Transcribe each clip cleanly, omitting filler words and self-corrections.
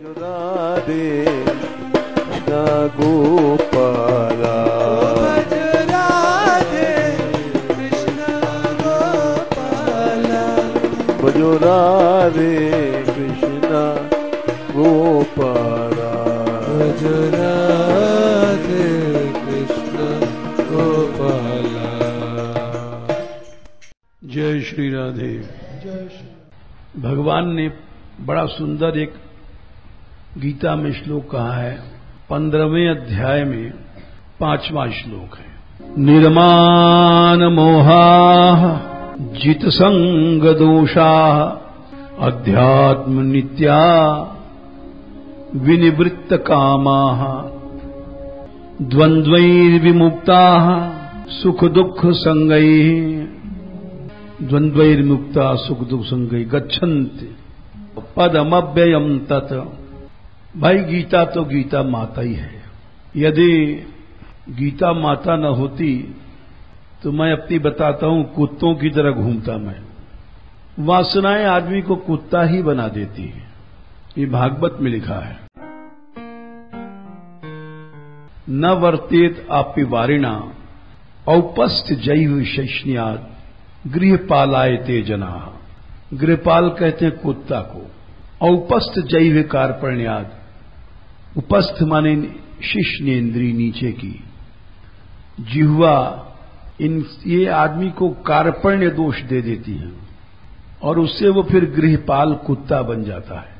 जय श्री राधे। भगवान ने बड़ा सुंदर एक गीता में श्लोक कहा है, 15वें अध्याय में 5वां श्लोक है। निर्माण मोहा जित संग दोषा अध्यात्म नित्या विनिवृत्त कामा द्वंद्वैर्विमुक्ता सुख दुख संगैः द्वंद्वैर्मुक्ता सुख दुख संगई गच्छन्ति पदमव्ययम तत्। भाई गीता तो गीता माता ही है। यदि गीता माता न होती तो मैं अपनी बताता हूं कुत्तों की तरह घूमता मैं। वासनाएं आदमी को कुत्ता ही बना देती है। ये भागवत में लिखा है, न वर्तेत आपी वारिणा औपस्थ जैव शैष्ण्याद गृहपालाय ते जना। गृहपाल कहते हैं कुत्ता को। औपस्थ जैव कार्पण्याद, उपस्थ माने शिश्नेन्द्री नीचे की जिह्वा, ये आदमी को कार्पण्य दोष दे देती है और उससे वो फिर गृहपाल कुत्ता बन जाता है।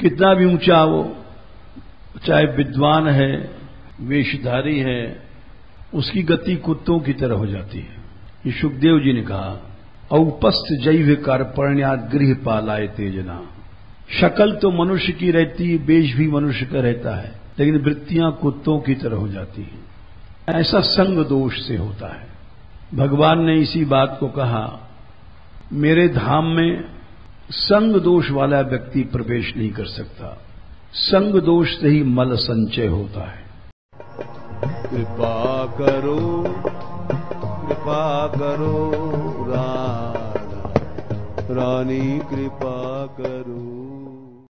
कितना भी ऊंचा हो, चाहे विद्वान है, वेशधारी है, उसकी गति कुत्तों की तरह हो जाती है। ये सुखदेव जी ने कहा, औपस्थ जैव कार्पण्याद गृहपालाय ते जना। शकल तो मनुष्य की रहती है, बेश भी मनुष्य का रहता है, लेकिन वृत्तियां कुत्तों की तरह हो जाती हैं। ऐसा संग दोष से होता है। भगवान ने इसी बात को कहा, मेरे धाम में संग दोष वाला व्यक्ति प्रवेश नहीं कर सकता। संग दोष से ही मल संचय होता है। कृपा करो कृपा करो राधा रानी कृपा करो।